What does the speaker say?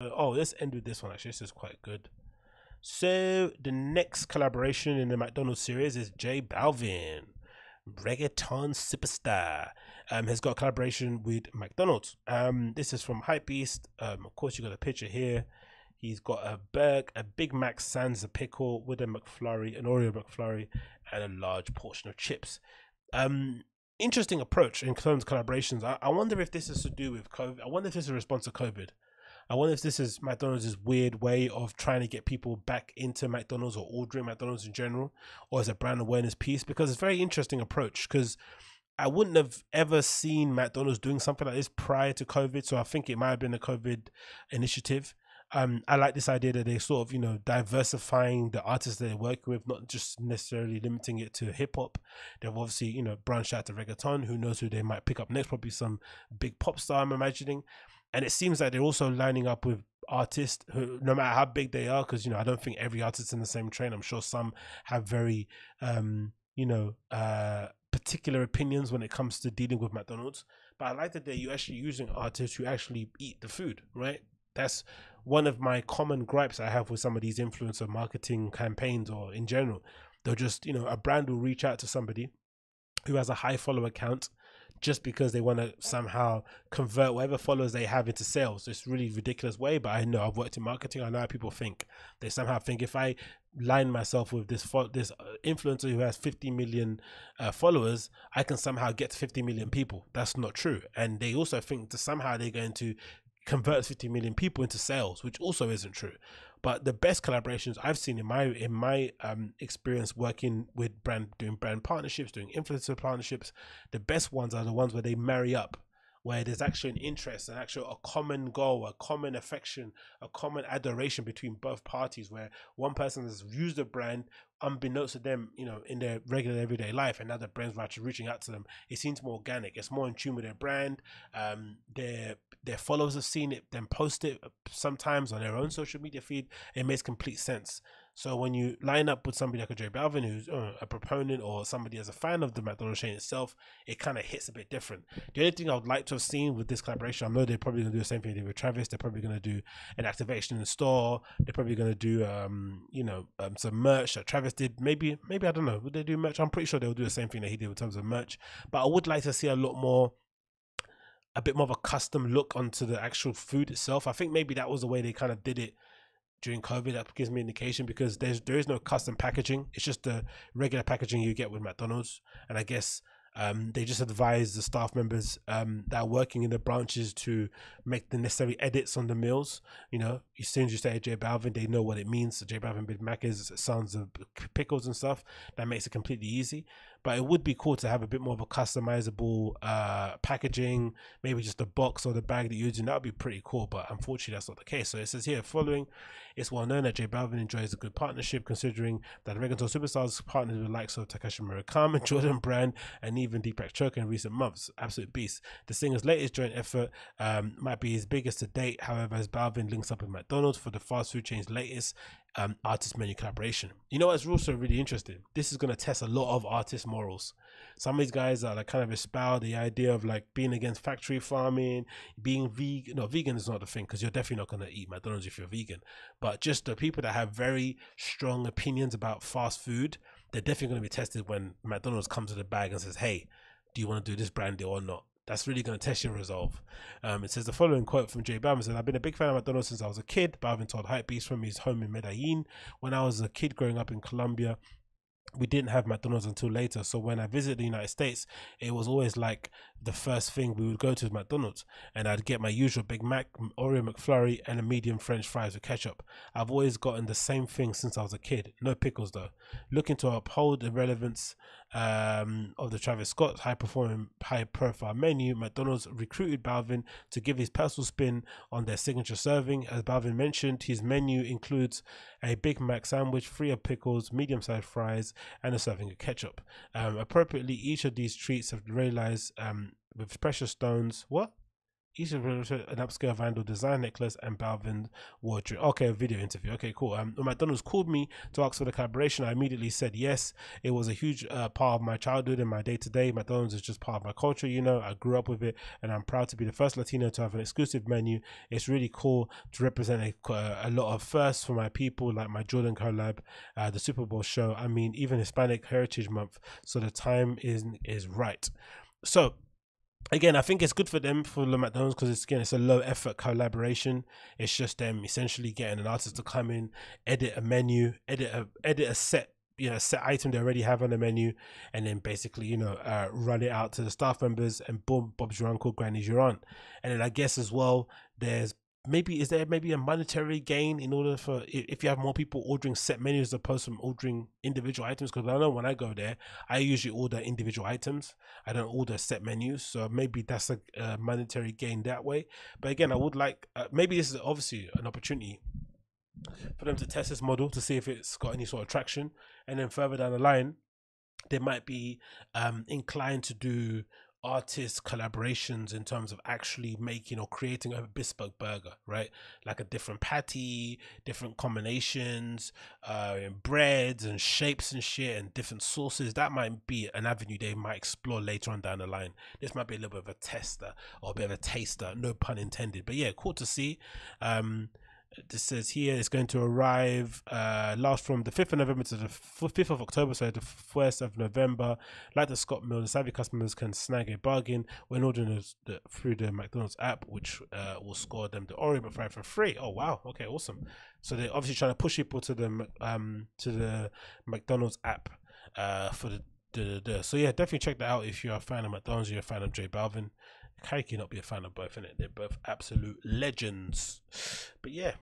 Oh, let's end with this one actually. This is quite good. So the next collaboration in the McDonald's series is J Balvin, reggaeton superstar. Has got a collaboration with McDonald's. This is from Hype Beast. Of course, you got a picture here. He's got a burger, a Big Mac sans a pickle with a McFlurry, an Oreo McFlurry, and a large portion of chips. Interesting approach in terms of collaborations. I wonder if this is to do with COVID. I wonder if this is a response to COVID. I wonder if this is McDonald's weird way of trying to get people back into McDonald's or ordering McDonald's in general, or as a brand awareness piece, because it's a very interesting approach, because I wouldn't have ever seen McDonald's doing something like this prior to COVID. So I think it might have been a COVID initiative. I like this idea that they sort of, you know, diversifying the artists that they work with, not just necessarily limiting it to hip hop. They've obviously, you know, branched out to reggaeton. Who knows who they might pick up next? Probably some big pop star, I'm imagining. And it seems like they're also lining up with artists who, no matter how big they are, because, you know, I don't think every artist is in the same train. I'm sure some have very, you know, particular opinions when it comes to dealing with McDonald's. But I like that you're actually using artists who actually eat the food, right? That's one of my common gripes I have with some of these influencer marketing campaigns, or in general. They'll just, you know, a brand will reach out to somebody who has a high follower count just because they want to somehow convert whatever followers they have into sales. It's a really ridiculous way, but I know, I've worked in marketing. I know how people think. They somehow think, if I line myself with this influencer who has 50 million followers, I can somehow get to 50 million people. That's not true. And they also think that somehow they're going to convert 50 million people into sales, which also isn't true. But the best collaborations I've seen in my experience working with doing brand partnerships, doing influencer partnerships, the best ones are the ones where they marry up, where there's actually an interest, a common goal, a common affection, a common adoration between both parties, where one person has used the brand unbeknownst to them, you know, in their regular everyday life, and now the brand's actually reaching out to them. It seems more organic. It's more in tune with their brand. Their followers have seen it, then post it sometimes on their own social media feed. It makes complete sense. So when you line up with somebody like a J Balvin, who's a proponent, or somebody as a fan of the McDonald's chain itself, it kind of hits a bit different. The only thing I would like to have seen with this collaboration, I know they're probably going to do the same thing they did with Travis. They're probably going to do an activation in the store. They're probably going to do, you know, some merch that Travis did. Maybe I don't know. Would they do merch? I'm pretty sure they'll do the same thing that he did in terms of merch. But I would like to see a bit more of a custom look onto the actual food itself. I think maybe that was the way they kind of did it during COVID. That gives me indication, because there is no custom packaging. It's just the regular packaging you get with McDonald's. And I guess they just advise the staff members that are working in the branches to make the necessary edits on the meals. You know, as soon as you say J Balvin, they know what it means. So J Balvin Big Mac is sounds of pickles and stuff. That makes it completely easy. But it would be cool to have a bit more of a customizable packaging, maybe just the box or the bag that you're using. That would be pretty cool, but unfortunately that's not the case. So it says here, following, it's well known that J Balvin enjoys a good partnership, considering that the reggaeton superstars partnered with the likes of Takashi Murakami, Jordan Brand, and even Deepak Chopra in recent months. Absolute beast. The singer's latest joint effort might be his biggest to date, however, as Balvin links up with McDonald's for the fast food chain's latest artist menu collaboration. You know what's also really interesting? This is going to test a lot of artist morals. Some of these guys are like kind of espouse the idea of like being against factory farming, being vegan. No, vegan is not the thing, because you're definitely not going to eat McDonald's if you're vegan. But just the people that have very strong opinions about fast food, they're definitely going to be tested when McDonald's comes with a bag and says, hey, do you want to do this brand deal or not? That's really going to test your resolve. It says the following quote from J Balvin. I've been a big fan of McDonald's since I was a kid. Balvin told Hype Beast from his home in Medellin. When I was a kid growing up in Colombia, we didn't have McDonald's until later. So when I visited the United States, it was always like the first thing we would go to is McDonald's. And I'd get my usual Big Mac, Oreo McFlurry, and a medium French fries with ketchup. I've always gotten the same thing since I was a kid. No pickles though. Looking to uphold the relevance of the Travis Scott high profile menu, McDonald's recruited Balvin to give his personal spin on their signature serving. As Balvin mentioned, his menu includes a Big Mac sandwich, free of pickles, medium-sized fries, and a serving of ketchup. Appropriately, each of these treats have realized with precious stones. What? Each of them an upscale vandal design necklace and Balvin wardrobe. Okay, a video interview. Okay, cool. When McDonald's called me to ask for the collaboration, I immediately said yes. It was a huge part of my childhood and my day-to-day. McDonald's is just part of my culture, you know. I grew up with it, and I'm proud to be the first Latino to have an exclusive menu. It's really cool to represent a lot of firsts for my people, like my Jordan collab, the Super Bowl show. I mean, even Hispanic Heritage Month. So the time is right. So again, I think it's good for them, for the McDonald's, because it's, again, it's a low effort collaboration. It's just them essentially getting an artist to come in, edit a menu, edit a set, you know, set item they already have on the menu, and then basically, you know, run it out to the staff members, and boom, Bob's your uncle, Granny's your aunt. And then I guess as well, there's maybe a monetary gain in order for, if you have more people ordering set menus as opposed to ordering individual items, because I know when I go there, I usually order individual items. I don't order set menus, so maybe that's a monetary gain that way. But again, I would like, maybe this is obviously an opportunity for them to test this model to see if it's got any sort of traction, and then further down the line they might be inclined to do artist collaborations in terms of actually making or creating a bespoke burger, right? Like a different patty, different combinations, and breads and shapes and shit, and different sauces. That might be an avenue they might explore later on down the line. This might be a little bit of a tester, or a bit of a taster, no pun intended. But yeah, cool to see. This says here it's going to arrive last from the 5th of November to the 5th of October, so the 1st of November. Like the Scott Mill, the savvy customers can snag a bargain when ordering through the McDonald's app, which will score them the Oreo but fry for free. Oh wow, okay, awesome. So they're obviously trying to push people to the McDonald's app for the so yeah, definitely check that out if you're a fan of McDonald's, you're a fan of J Balvin. How can you not be a fan of both, innit? They're both absolute legends. But yeah,